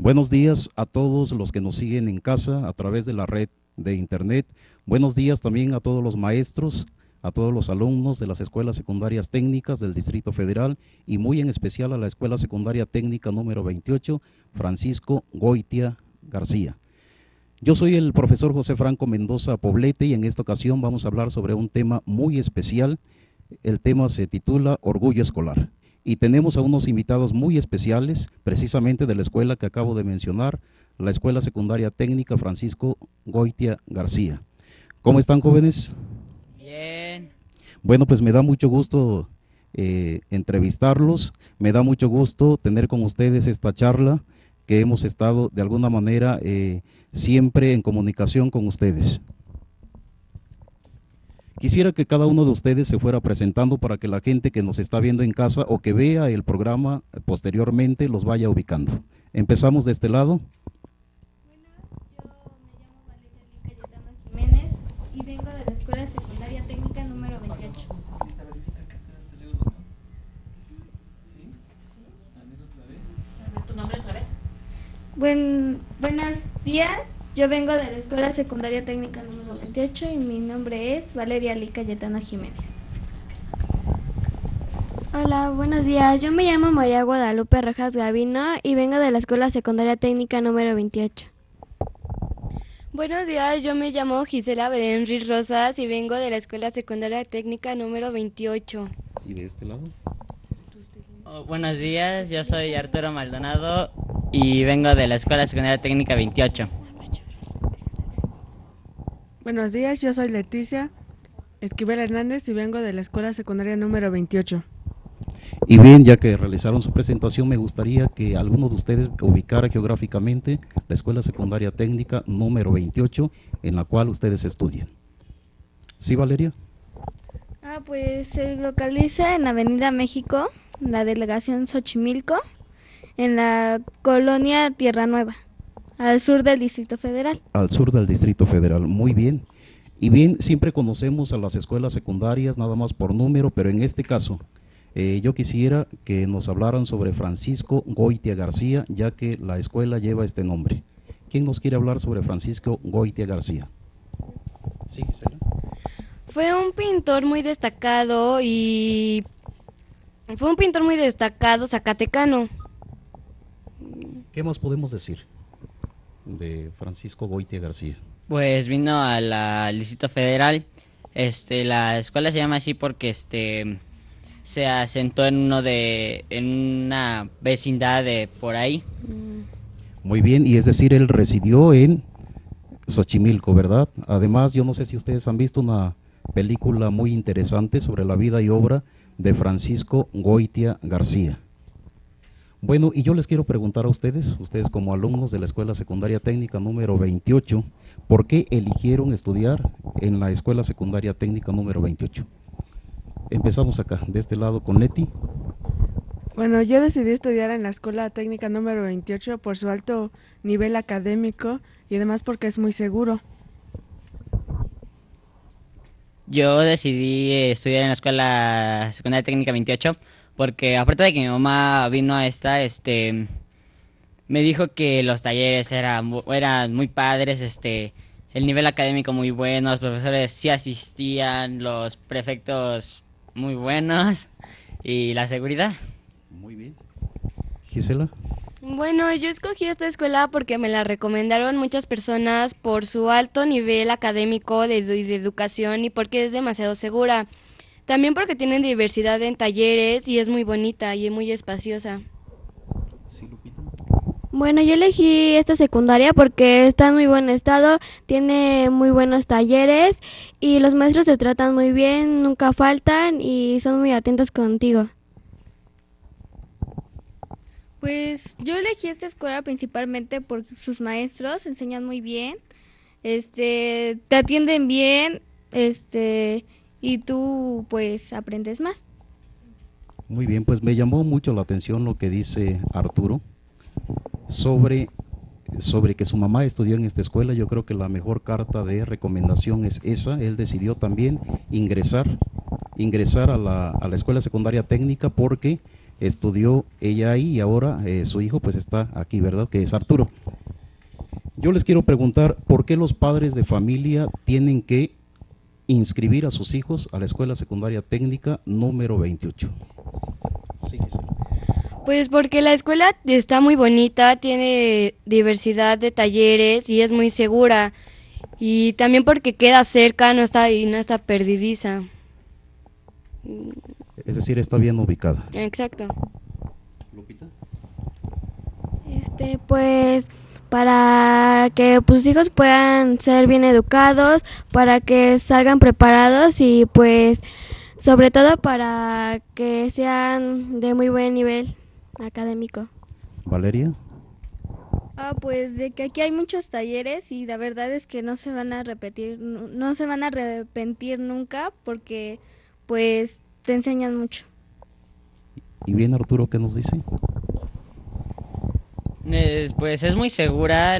Buenos días a todos los que nos siguen en casa a través de la red de internet. Buenos días también a todos los maestros, a todos los alumnos de las escuelas secundarias técnicas del Distrito Federal y muy en especial a la Escuela Secundaria Técnica número 28, Francisco Goitia García. Yo soy el profesor José Franco Mendoza Poblete y en esta ocasión vamos a hablar sobre un tema muy especial. El tema se titula Orgullo Escolar. Y tenemos a unos invitados muy especiales, precisamente de la escuela que acabo de mencionar, la Escuela Secundaria Técnica Francisco Goitia García. ¿Cómo están, jóvenes? Bien. Bueno, pues me da mucho gusto entrevistarlos, me da mucho gusto tener con ustedes esta charla que hemos estado de alguna manera siempre en comunicación con ustedes. Quisiera que cada uno de ustedes se fuera presentando para que la gente que nos está viendo en casa o que vea el programa posteriormente los vaya ubicando. Empezamos de este lado. Bueno, yo me llamo Valeria Alí Cayetano Jiménez y vengo de la Escuela Secundaria Técnica número 28. ¿Tu nombre otra vez? Buenos días. Yo vengo de la Escuela Secundaria Técnica número 28 y mi nombre es Valeria Alí Cayetano Jiménez. Hola, buenos días. Yo me llamo María Guadalupe Rojas Gavino y vengo de la Escuela Secundaria Técnica número 28. Buenos días. Yo me llamo Gisela Ruíz Rosas y vengo de la Escuela Secundaria Técnica número 28. ¿Y de este lado? Oh, buenos días. Yo soy Arturo Maldonado y vengo de la Escuela Secundaria Técnica 28. Buenos días, yo soy Leticia Esquivel Hernández y vengo de la Escuela Secundaria número 28. Y bien, ya que realizaron su presentación, me gustaría que alguno de ustedes ubicara geográficamente la Escuela Secundaria Técnica número 28 en la cual ustedes estudian. ¿Sí, Valeria? Pues se localiza en Avenida México, la delegación Xochimilco, en la colonia Tierra Nueva, al sur del Distrito Federal. Al sur del Distrito Federal, muy bien. Y bien, siempre conocemos a las escuelas secundarias nada más por número, pero en este caso yo quisiera que nos hablaran sobre Francisco Goitia García, ya que la escuela lleva este nombre. ¿Quién nos quiere hablar sobre Francisco Goitia García? Sí, Gisela. Fue un pintor muy destacado y... zacatecano. ¿Qué más podemos decir de Francisco Goitia García? Pues vino al Distrito Federal. La escuela se llama así porque se asentó en una vecindad de por ahí. Muy bien, y es decir, él residió en Xochimilco, ¿verdad? Además, yo no sé si ustedes han visto una película muy interesante sobre la vida y obra de Francisco Goitia García. Bueno, y yo les quiero preguntar a ustedes como alumnos de la Escuela Secundaria Técnica número 28, ¿por qué eligieron estudiar en la Escuela Secundaria Técnica número 28? Empezamos acá, de este lado con Leti. Bueno, yo decidí estudiar en la Escuela Técnica número 28 por su alto nivel académico y además porque es muy seguro. Yo decidí estudiar en la Escuela Secundaria Técnica 28 porque aparte de que mi mamá vino a esta, me dijo que los talleres eran muy padres, el nivel académico muy bueno, los profesores sí asistían, los prefectos muy buenos y la seguridad. Muy bien. Gisela. Bueno, yo escogí esta escuela porque me la recomendaron muchas personas por su alto nivel académico de educación y porque es demasiado segura. También porque tienen diversidad en talleres y es muy bonita y es muy espaciosa. Sí, Lupita. Bueno, yo elegí esta secundaria porque está en muy buen estado, tiene muy buenos talleres y los maestros se tratan muy bien, nunca faltan y son muy atentos contigo. Pues yo elegí esta escuela principalmente porque sus maestros enseñan muy bien, te atienden bien, y tú, pues, aprendes más. Muy bien, pues me llamó mucho la atención lo que dice Arturo sobre que su mamá estudió en esta escuela. Yo creo que la mejor carta de recomendación es esa. Él decidió también ingresar a la escuela secundaria técnica porque estudió ella ahí y ahora su hijo pues está aquí, ¿verdad? Que es Arturo. Yo les quiero preguntar, ¿por qué los padres de familia tienen que inscribir a sus hijos a la escuela secundaria técnica número 28? Sí, Gisela. Pues porque la escuela está muy bonita, tiene diversidad de talleres y es muy segura. Y también porque queda cerca, no está perdidiza. Es decir, está bien ubicada. Exacto. Lupita. Pues para que tus hijos puedan ser bien educados, para que salgan preparados y pues sobre todo para que sean de muy buen nivel académico. Valeria. Pues de que aquí hay muchos talleres y la verdad es que no se van a arrepentir nunca porque pues te enseñan mucho. Y bien, Arturo, ¿qué nos dice? Pues es muy segura,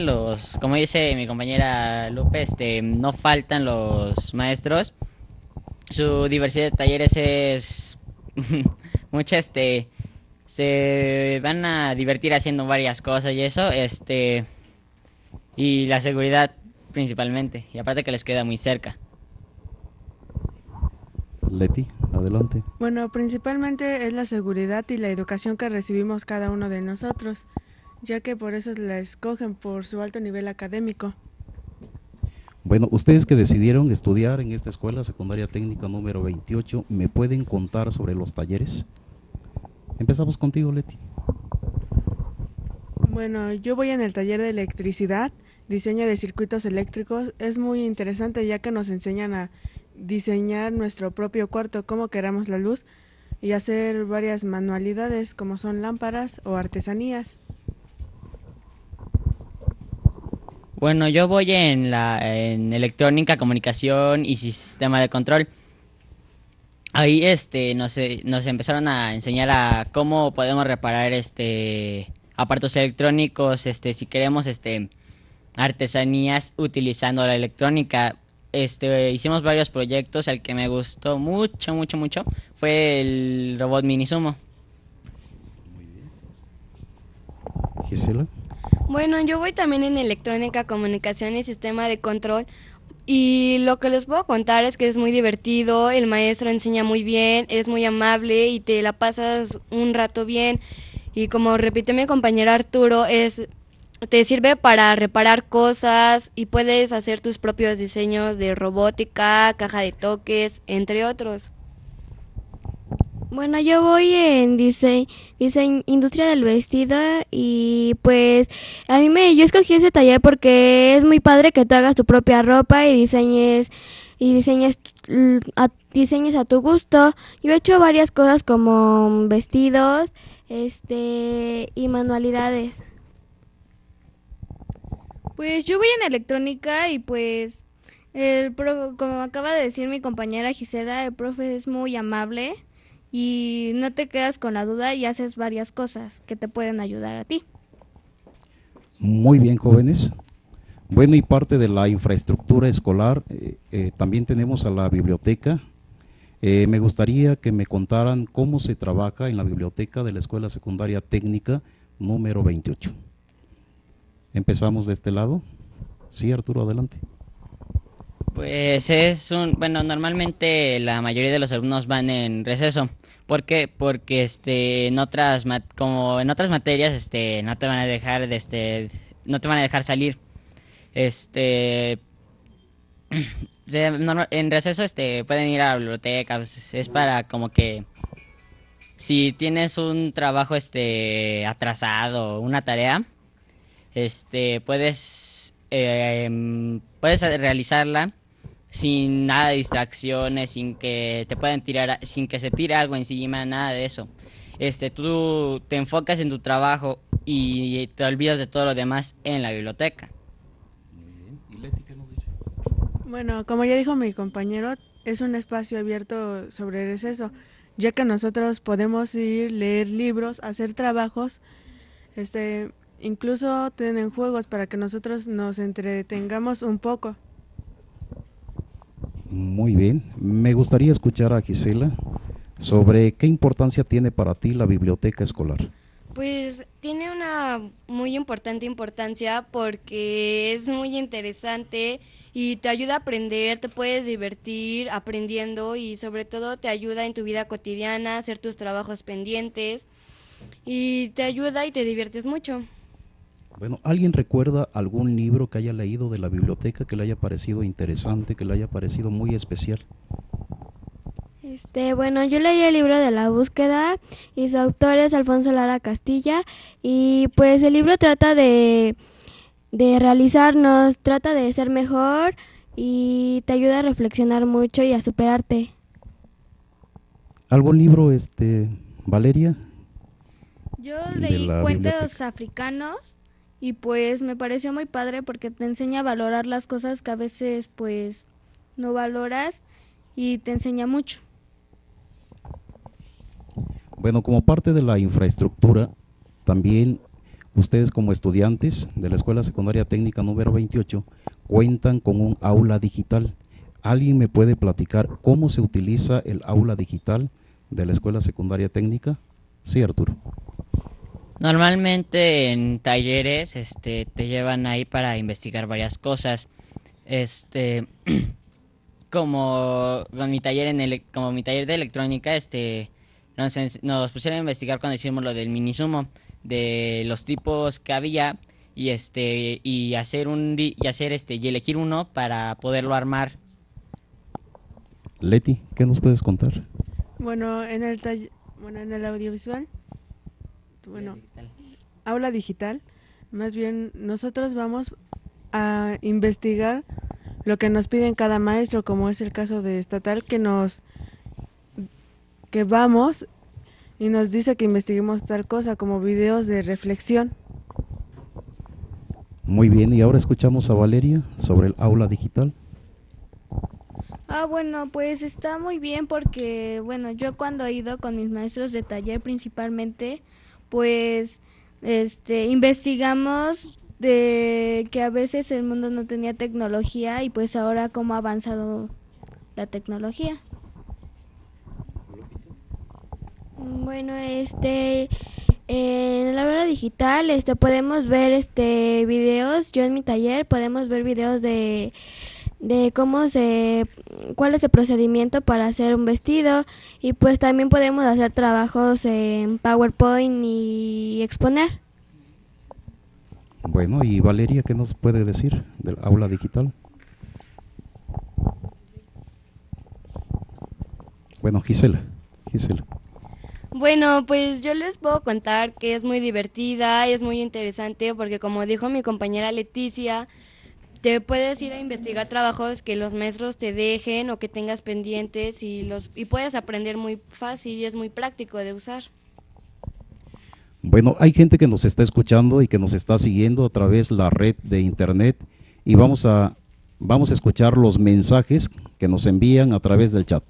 como dice mi compañera Lupe, no faltan los maestros. Su diversidad de talleres es mucha, se van a divertir haciendo varias cosas y eso, y la seguridad principalmente, y aparte que les queda muy cerca. Leti, adelante. Bueno, principalmente es la seguridad y la educación que recibimos cada uno de nosotros, ya que por eso la escogen, por su alto nivel académico. Bueno, ustedes que decidieron estudiar en esta escuela secundaria técnica número 28, ¿me pueden contar sobre los talleres? Empezamos contigo, Leti. Bueno, yo voy en el taller de electricidad, diseño de circuitos eléctricos. Es muy interesante ya que nos enseñan a diseñar nuestro propio cuarto, cómo queramos la luz, y hacer varias manualidades como son lámparas o artesanías. Bueno, yo voy en electrónica, comunicación y sistema de control. Ahí nos empezaron a enseñar a cómo podemos reparar aparatos electrónicos, si queremos artesanías utilizando la electrónica. Hicimos varios proyectos. El que me gustó mucho, mucho, mucho fue el robot Minisumo. Muy bien. Gisela. Bueno, yo voy también en electrónica, comunicación y sistema de control, y lo que les puedo contar es que es muy divertido, el maestro enseña muy bien, es muy amable y te la pasas un rato bien, y como repite mi compañero Arturo, te sirve para reparar cosas y puedes hacer tus propios diseños de robótica, caja de toques, entre otros. Bueno, yo voy en industria del vestido y pues yo escogí ese taller porque es muy padre que tú hagas tu propia ropa y diseñes a tu gusto. Yo he hecho varias cosas como vestidos, y manualidades. Pues yo voy en electrónica y pues como acaba de decir mi compañera Gisela, el profe es muy amable. Y no te quedas con la duda y haces varias cosas que te pueden ayudar a ti. Muy bien, jóvenes. Bueno, y parte de la infraestructura escolar, también tenemos a la biblioteca. Me gustaría que me contaran cómo se trabaja en la biblioteca de la Escuela Secundaria Técnica número 28. Empezamos de este lado. Sí, Arturo, adelante. Pues normalmente la mayoría de los alumnos van en receso. ¿Por qué? Porque como en otras materias no te van a dejar salir. En receso pueden ir a la biblioteca, pues es para como que si tienes un trabajo atrasado, una tarea, puedes realizarla sin nada de distracciones, sin que te puedan tirar, sin que se tire algo encima, nada de eso. Tú te enfocas en tu trabajo y te olvidas de todo lo demás en la biblioteca. Muy bien. ¿Y Leti qué nos dice? Bueno, como ya dijo mi compañero, es un espacio abierto sobre receso, ya que nosotros podemos ir, leer libros, hacer trabajos, incluso tienen juegos para que nosotros nos entretengamos un poco. Muy bien, me gustaría escuchar a Gisela sobre qué importancia tiene para ti la biblioteca escolar. Pues tiene una muy importante importancia porque es muy interesante y te ayuda a aprender, te puedes divertir aprendiendo y sobre todo te ayuda en tu vida cotidiana a hacer tus trabajos pendientes y te ayuda y te diviertes mucho. Bueno, ¿alguien recuerda algún libro que haya leído de la biblioteca que le haya parecido interesante, que le haya parecido muy especial? Bueno, yo leí el libro de La Búsqueda y su autor es Alfonso Lara Castilla y pues el libro trata de realizarnos, trata de ser mejor y te ayuda a reflexionar mucho y a superarte. ¿Algún libro, Valeria? Yo leí Cuentos Africanos y pues me pareció muy padre porque te enseña a valorar las cosas que a veces pues no valoras y te enseña mucho. Bueno, como parte de la infraestructura, también ustedes como estudiantes de la Escuela Secundaria Técnica número 28 cuentan con un aula digital. ¿Alguien me puede platicar cómo se utiliza el aula digital de la Escuela Secundaria Técnica? Sí, Arturo. Normalmente en talleres te llevan ahí para investigar varias cosas. Como mi taller de electrónica, nos pusieron a investigar cuando hicimos lo del minisumo, de los tipos que había y elegir uno para poderlo armar. Leti, ¿qué nos puedes contar? Bueno, en el audiovisual, aula digital, más bien nosotros vamos a investigar lo que nos piden cada maestro, como es el caso de estatal, que vamos y nos dice que investiguemos tal cosa, como videos de reflexión. Muy bien, y ahora escuchamos a Valeria sobre el aula digital. Bueno, pues está muy bien porque, bueno, yo cuando he ido con mis maestros de taller principalmente, pues investigamos de que a veces el mundo no tenía tecnología y pues ahora cómo ha avanzado la tecnología. Bueno, en la aula digital podemos ver videos. Yo en mi taller podemos ver videos de cuál es el procedimiento para hacer un vestido y pues también podemos hacer trabajos en PowerPoint y exponer. Bueno, y Valeria, ¿qué nos puede decir del aula digital? Bueno, Gisela. Bueno, pues yo les puedo contar que es muy divertida, es muy interesante porque como dijo mi compañera Leticia, te puedes ir a investigar trabajos que los maestros te dejen o que tengas pendientes y puedes aprender muy fácil y es muy práctico de usar. Bueno, hay gente que nos está escuchando y que nos está siguiendo a través de la red de internet y vamos a escuchar los mensajes que nos envían a través del chat.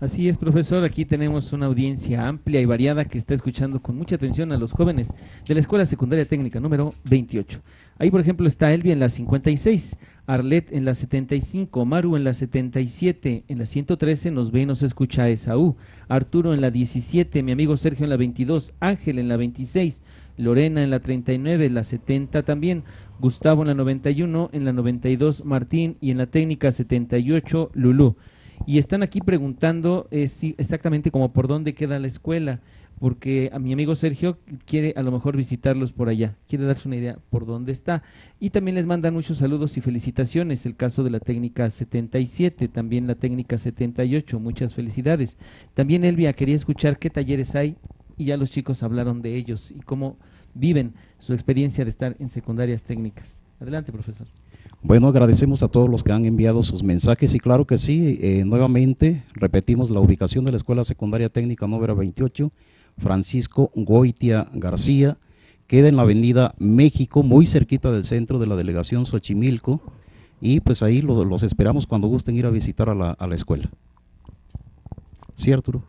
Así es, profesor, aquí tenemos una audiencia amplia y variada que está escuchando con mucha atención a los jóvenes de la Escuela Secundaria Técnica número 28. Ahí, por ejemplo, está Elvia en la 56, Arlet en la 75, Maru en la 77, en la 113 nos ve y nos escucha Esaú, Arturo en la 17, mi amigo Sergio en la 22, Ángel en la 26, Lorena en la 39, en la 70 también, Gustavo en la 91, en la 92, Martín y en la técnica 78, Lulú. Y están aquí preguntando si exactamente como por dónde queda la escuela, porque a mi amigo Sergio quiere a lo mejor visitarlos por allá, quiere darse una idea por dónde está. Y también les mandan muchos saludos y felicitaciones, el caso de la técnica 77, también la técnica 78, muchas felicidades. También Elvia quería escuchar qué talleres hay y ya los chicos hablaron de ellos y cómo viven su experiencia de estar en secundarias técnicas. Adelante, profesor. Bueno, agradecemos a todos los que han enviado sus mensajes y claro que sí, nuevamente repetimos la ubicación de la Escuela Secundaria Técnica número 28, Francisco Goitia García, queda en la avenida México, muy cerquita del centro de la delegación Xochimilco y pues ahí los esperamos cuando gusten ir a visitar a la escuela. ¿Sí, Arturo?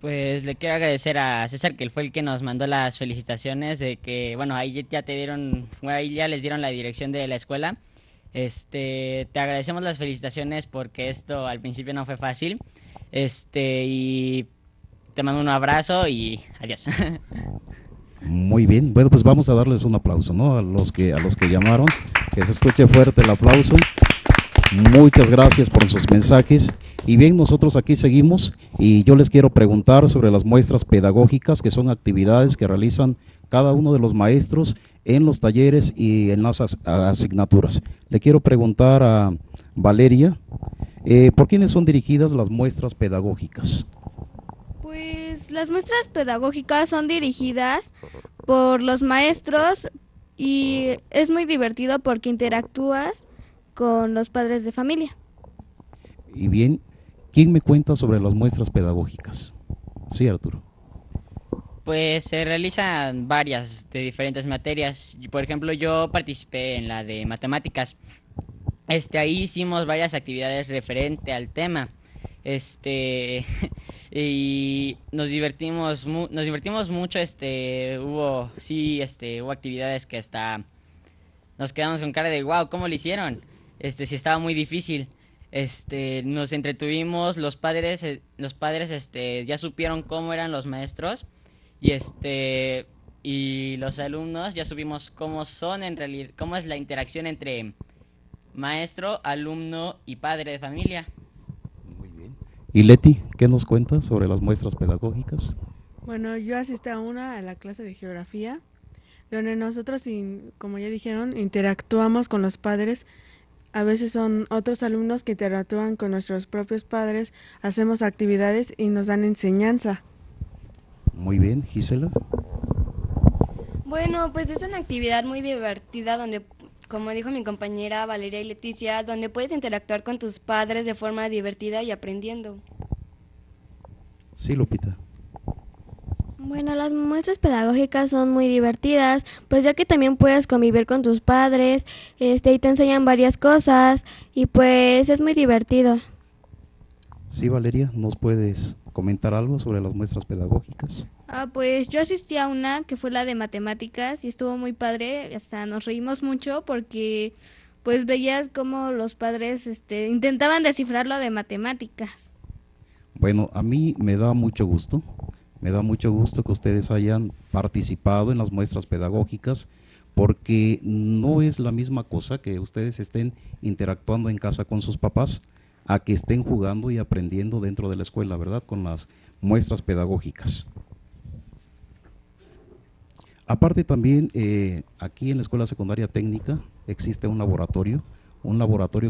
Pues le quiero agradecer a César, que él fue el que nos mandó las felicitaciones, de que, bueno, ahí ya te dieron, ahí ya les dieron la dirección de la escuela. Te agradecemos las felicitaciones porque esto al principio no fue fácil. Y te mando un abrazo y adiós. Muy bien, bueno, pues vamos a darles un aplauso, ¿no? A los que llamaron, que se escuche fuerte el aplauso. Muchas gracias por sus mensajes. Y bien, nosotros aquí seguimos y yo les quiero preguntar sobre las muestras pedagógicas, que son actividades que realizan cada uno de los maestros en los talleres y en las asignaturas. Le quiero preguntar a Valeria, ¿por quiénes son dirigidas las muestras pedagógicas? Pues las muestras pedagógicas son dirigidas por los maestros y es muy divertido porque interactúas con los padres de familia. Y bien, ¿quién me cuenta sobre las muestras pedagógicas? Sí, Arturo. Pues se realizan varias de diferentes materias. Por ejemplo, yo participé en la de matemáticas. Ahí hicimos varias actividades referente al tema. Y nos divertimos mucho. Hubo actividades que hasta nos quedamos con cara de wow, ¿cómo lo hicieron? Sí estaba muy difícil. Nos entretuvimos, los padres ya supieron cómo eran los maestros y los alumnos ya supimos cómo son en realidad, cómo es la interacción entre maestro, alumno y padre de familia. Muy bien. Y Leti, ¿qué nos cuenta sobre las muestras pedagógicas? Bueno, yo asistí a una, a la clase de geografía, donde nosotros, como ya dijeron, interactuamos con los padres. A veces son otros alumnos que interactúan con nuestros propios padres, hacemos actividades y nos dan enseñanza. Muy bien, Gisela. Bueno, pues es una actividad muy divertida donde, como dijo mi compañera Valeria y Leticia, donde puedes interactuar con tus padres de forma divertida y aprendiendo. Sí, Lupita. Bueno, las muestras pedagógicas son muy divertidas, pues ya que también puedes convivir con tus padres, y te enseñan varias cosas, y pues es muy divertido. Sí, Valeria, ¿nos puedes comentar algo sobre las muestras pedagógicas? Pues yo asistí a una que fue la de matemáticas y estuvo muy padre, hasta nos reímos mucho porque pues veías cómo los padres intentaban descifrar lo de matemáticas. Bueno, a mí me da mucho gusto. Me da mucho gusto que ustedes hayan participado en las muestras pedagógicas porque no es la misma cosa que ustedes estén interactuando en casa con sus papás a que estén jugando y aprendiendo dentro de la escuela, ¿verdad? Con las muestras pedagógicas. Aparte también, aquí en la Escuela Secundaria Técnica existe un laboratorio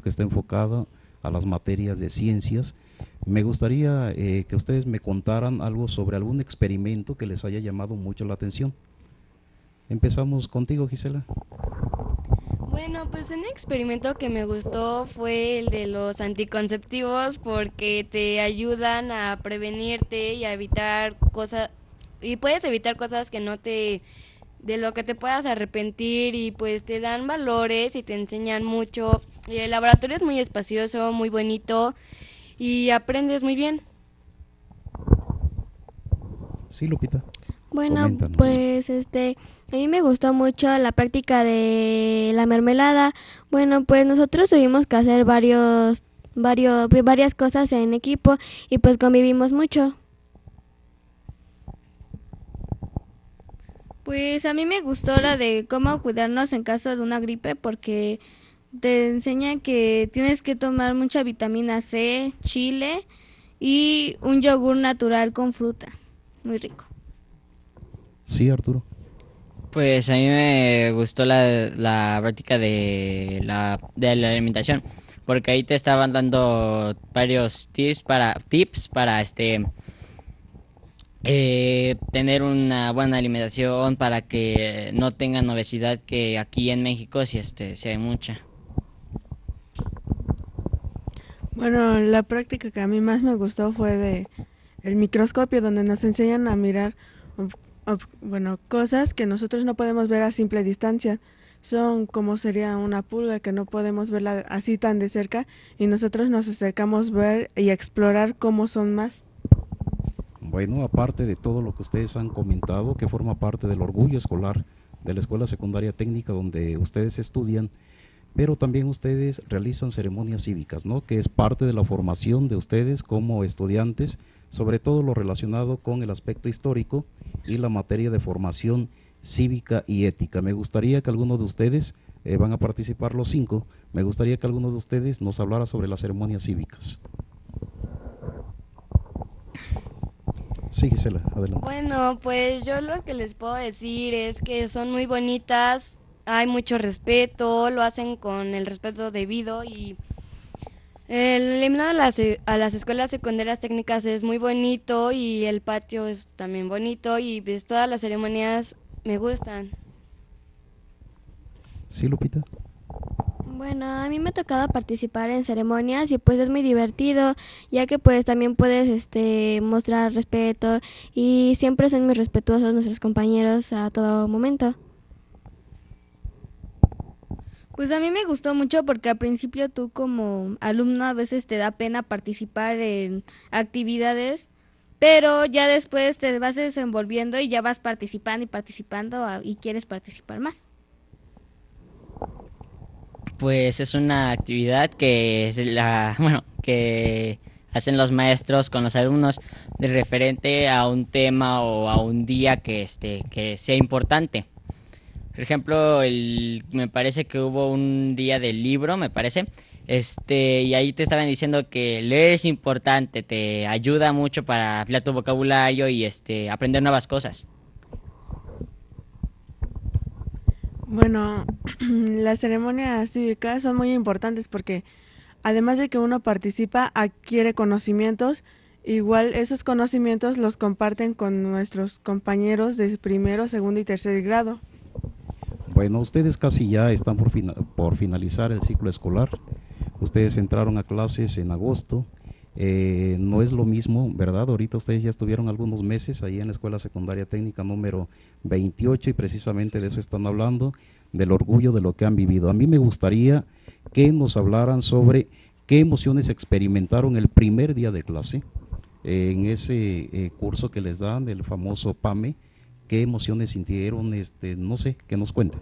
que está enfocado a las materias de ciencias. Me gustaría que ustedes me contaran algo sobre algún experimento que les haya llamado mucho la atención. Empezamos contigo, Gisela. Bueno, pues un experimento que me gustó fue el de los anticonceptivos porque te ayudan a prevenirte y a evitar cosas, y puedes evitar cosas que no te, de lo que te puedas arrepentir, y pues te dan valores y te enseñan mucho. Y el laboratorio es muy espacioso, muy bonito y aprendes muy bien. Sí, Lupita. Bueno, coméntanos. Pues a mí me gustó mucho la práctica de la mermelada. Bueno, pues nosotros tuvimos que hacer varias cosas en equipo y pues convivimos mucho. Pues a mí me gustó la de cómo cuidarnos en caso de una gripe porque te enseña que tienes que tomar mucha vitamina C, chile y un yogur natural con fruta. Muy rico. Sí, Arturo. Pues a mí me gustó la práctica de la alimentación porque ahí te estaban dando varios tips para tener una buena alimentación para que no tengan obesidad, que aquí en México sí hay mucha. Bueno, la práctica que a mí más me gustó fue de el microscopio, donde nos enseñan a mirar cosas que nosotros no podemos ver a simple distancia. Son como sería una pulga que no podemos verla así tan de cerca y nosotros nos acercamos a ver y explorar cómo son más. Bueno, aparte de todo lo que ustedes han comentado, que forma parte del orgullo escolar de la Escuela Secundaria Técnica donde ustedes estudian, pero también ustedes realizan ceremonias cívicas, ¿no?, que es parte de la formación de ustedes como estudiantes, sobre todo lo relacionado con el aspecto histórico y la materia de formación cívica y ética. Me gustaría que alguno de ustedes, van a participar los 5, me gustaría que alguno de ustedes nos hablara sobre las ceremonias cívicas. Sí, Gisela, adelante. Bueno, pues yo lo que les puedo decir es que son muy bonitas, hay mucho respeto, lo hacen con el respeto debido, y el himno a las escuelas secundarias técnicas es muy bonito y el patio es también bonito, y pues todas las ceremonias me gustan. Sí, Lupita. Bueno, a mí me ha tocado participar en ceremonias y pues es muy divertido, ya que pues también puedes mostrar respeto, y siempre son muy respetuosos nuestros compañeros a todo momento. Pues a mí me gustó mucho porque al principio tú como alumno a veces te da pena participar en actividades, pero ya después te vas desenvolviendo y ya vas participando y participando y quieres participar más. Pues es una actividad que es que hacen los maestros con los alumnos de referente a un tema o a un día que sea importante. Por ejemplo, me parece que hubo un día del libro, me parece, y ahí te estaban diciendo que leer es importante, te ayuda mucho para ampliar tu vocabulario y aprender nuevas cosas. Bueno, las ceremonias cívicas son muy importantes porque además de que uno participa, adquiere conocimientos, igual esos conocimientos los comparten con nuestros compañeros de primero, segundo y tercer grado. Bueno, ustedes casi ya están por finalizar el ciclo escolar. Ustedes entraron a clases en agosto. No es lo mismo, ¿verdad? Ahorita ustedes ya estuvieron algunos meses ahí en la Escuela Secundaria Técnica número 28 y precisamente de eso están hablando, del orgullo de lo que han vivido. A mí me gustaría que nos hablaran sobre qué emociones experimentaron el primer día de clase, en ese curso que les dan, del famoso PAME. ¿Qué emociones sintieron? No sé, que nos cuenten.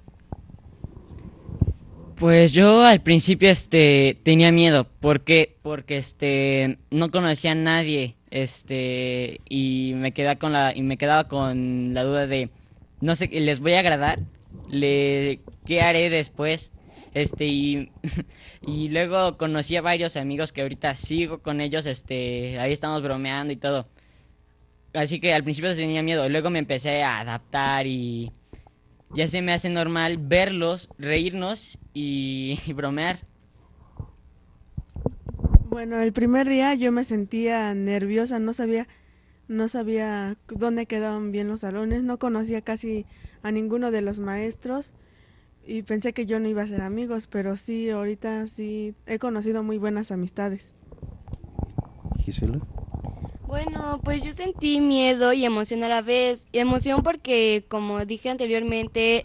Pues yo al principio tenía miedo, porque no conocía a nadie, y me quedaba con la duda de no sé, ¿les voy a agradar? ¿Qué haré después? Y luego conocí a varios amigos que ahorita sigo con ellos, ahí estamos bromeando y todo. Así que al principio tenía miedo, luego me empecé a adaptar y ya se me hace normal verlos, reírnos y bromear. Bueno, el primer día yo me sentía nerviosa, no sabía dónde quedaban bien los salones, no conocía casi a ninguno de los maestros y pensé que yo no iba a ser amigos, pero sí, ahorita sí he conocido muy buenas amistades. Gisela. Bueno, pues yo sentí miedo y emoción a la vez. Emoción porque, como dije anteriormente,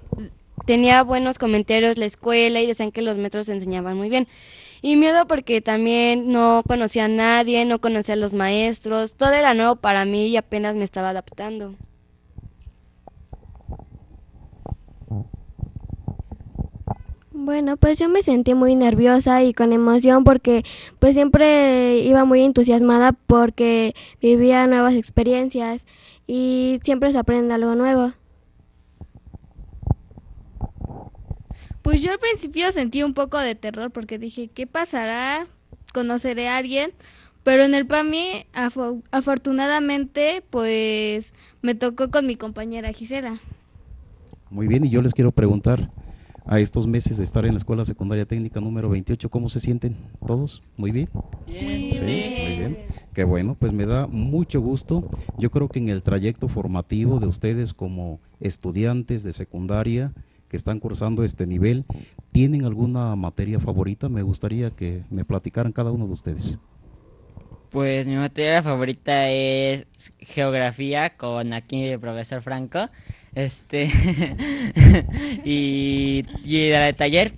tenía buenos comentarios la escuela y decían que los maestros enseñaban muy bien. Y miedo porque también no conocía a nadie, no conocía a los maestros, todo era nuevo para mí y apenas me estaba adaptando. Bueno, pues yo me sentí muy nerviosa y con emoción porque pues siempre iba muy entusiasmada porque vivía nuevas experiencias y siempre se aprende algo nuevo. Pues yo al principio sentí un poco de terror porque dije, ¿qué pasará? ¿Conoceré a alguien? Pero en el PAMI, afortunadamente, pues me tocó con mi compañera Gisela. Muy bien, y yo les quiero preguntar, a estos meses de estar en la Escuela Secundaria Técnica número 28, ¿cómo se sienten todos? ¿Muy bien? Sí, sí, muy bien. Qué bueno, pues me da mucho gusto. Yo creo que en el trayecto formativo de ustedes como estudiantes de secundaria que están cursando este nivel, ¿tienen alguna materia favorita? Me gustaría que me platicaran cada uno de ustedes. Pues mi materia favorita es geografía, con aquí el profesor Franco. Y la de taller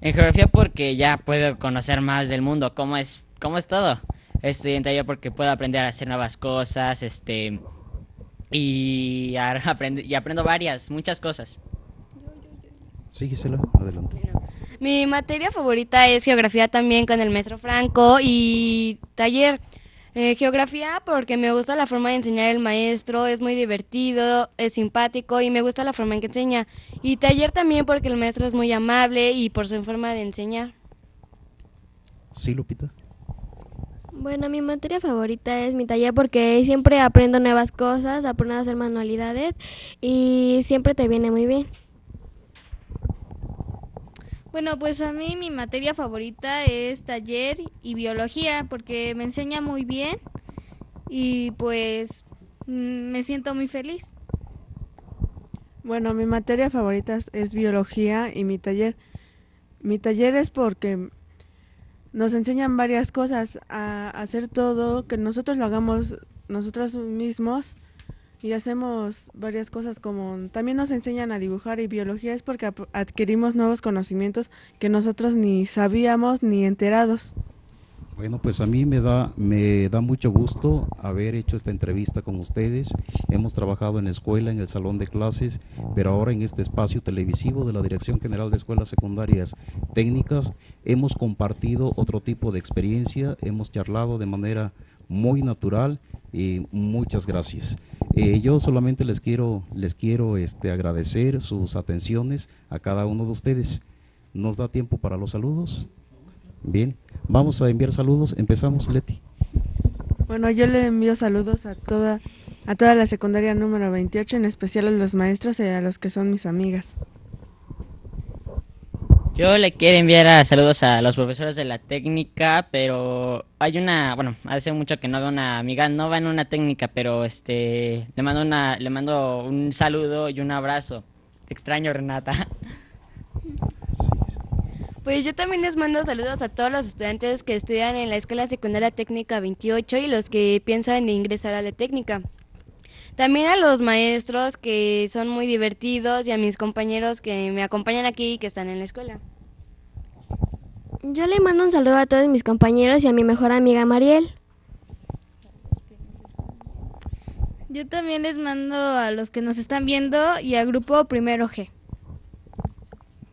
en geografía porque ya puedo conocer más del mundo, cómo es todo. estudiante yo porque puedo aprender a hacer nuevas cosas, y aprendo muchas cosas. Sí, Gisela, adelante. Bueno, mi materia favorita es geografía también con el maestro Franco y taller. Geografía porque me gusta la forma de enseñar el maestro, es muy divertido, es simpático y me gusta la forma en que enseña. Y taller también porque el maestro es muy amable y por su forma de enseñar. Sí, Lupita. Bueno, mi materia favorita es mi taller porque siempre aprendo nuevas cosas, aprendo a hacer manualidades y siempre te viene muy bien. Bueno, pues a mí mi materia favorita es taller y biología porque me enseña muy bien y pues me siento muy feliz. Bueno, mi materia favorita es biología y mi taller. Mi taller es porque nos enseñan varias cosas a hacer todo, que nosotros lo hagamos nosotros mismos y hacemos varias cosas como también nos enseñan a dibujar y biología es porque adquirimos nuevos conocimientos que nosotros ni sabíamos ni enterados. Bueno, pues a mí me da mucho gusto haber hecho esta entrevista con ustedes. Hemos trabajado en la escuela, en el salón de clases, pero ahora en este espacio televisivo de la Dirección General de Escuelas Secundarias Técnicas hemos compartido otro tipo de experiencia, hemos charlado de manera muy natural y muchas gracias. Yo solamente les quiero agradecer sus atenciones a cada uno de ustedes. ¿Nos da tiempo para los saludos? Bien, vamos a enviar saludos. Empezamos, Leti. Bueno, yo le envío saludos a toda la secundaria número 28, en especial a los maestros y a los que son mis amigas. Yo le quiero enviar saludos a los profesores de la técnica, pero hay una, bueno, hace mucho que no veo una amiga, no va en una técnica, pero le mando un saludo y un abrazo. Te extraño, Renata. Pues yo también les mando saludos a todos los estudiantes que estudian en la Escuela Secundaria Técnica 28 y los que piensan ingresar a la técnica. También a los maestros que son muy divertidos y a mis compañeros que me acompañan aquí y que están en la escuela. Yo le mando un saludo a todos mis compañeros y a mi mejor amiga Mariel. Yo también les mando a los que nos están viendo y al grupo Primero G.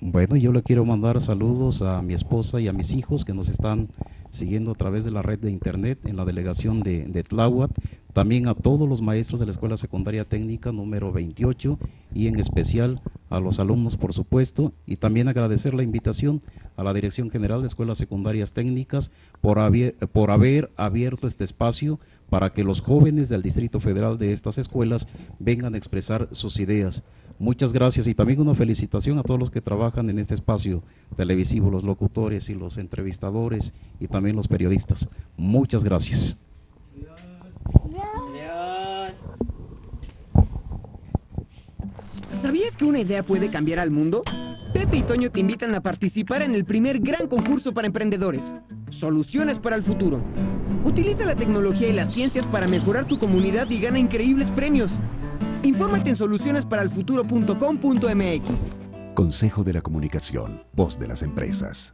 Bueno, yo le quiero mandar saludos a mi esposa y a mis hijos que nos están siguiendo a través de la red de internet en la delegación de Tláhuac, también a todos los maestros de la Escuela Secundaria Técnica número 28 y en especial a los alumnos, por supuesto, y también agradecer la invitación a la Dirección General de Escuelas Secundarias Técnicas por haber abierto este espacio para que los jóvenes del Distrito Federal de estas escuelas vengan a expresar sus ideas. Muchas gracias y también una felicitación a todos los que trabajan en este espacio televisivo, los locutores y los entrevistadores y también los periodistas. Muchas gracias. Adiós. ¿Sabías que una idea puede cambiar al mundo? Pepe y Toño te invitan a participar en el primer gran concurso para emprendedores, Soluciones para el Futuro. Utiliza la tecnología y las ciencias para mejorar tu comunidad y gana increíbles premios. Infórmate en solucionesparalfuturo.com.mx. Consejo de la Comunicación, voz de las empresas.